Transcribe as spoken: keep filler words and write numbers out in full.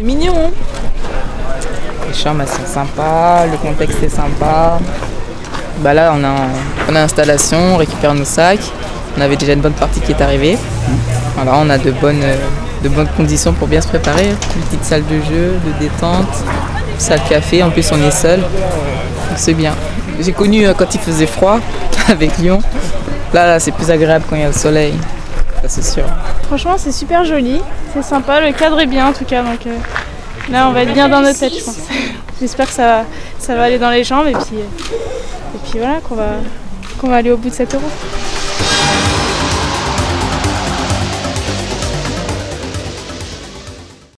C'est mignon, hein. Les chambres elles sont sympas, le contexte est sympa. Bah là on a, on a l'installation, on récupère nos sacs. On avait déjà une bonne partie qui est arrivée. Voilà, on a de bonnes, de bonnes conditions pour bien se préparer. Une petite salle de jeu, de détente, une salle café, en plus on est seul. Donc c'est bien. J'ai connu quand il faisait froid avec Lyon. Là, là c'est plus agréable quand il y a le soleil. C'est sûr. Franchement, c'est super joli, c'est sympa, le cadre est bien en tout cas. Donc euh, là, on va être bien dans notre tête, je pense. J'espère que ça va, ça va aller dans les jambes et puis, et puis voilà, qu'on va, qu'on va aller au bout de cette Euro.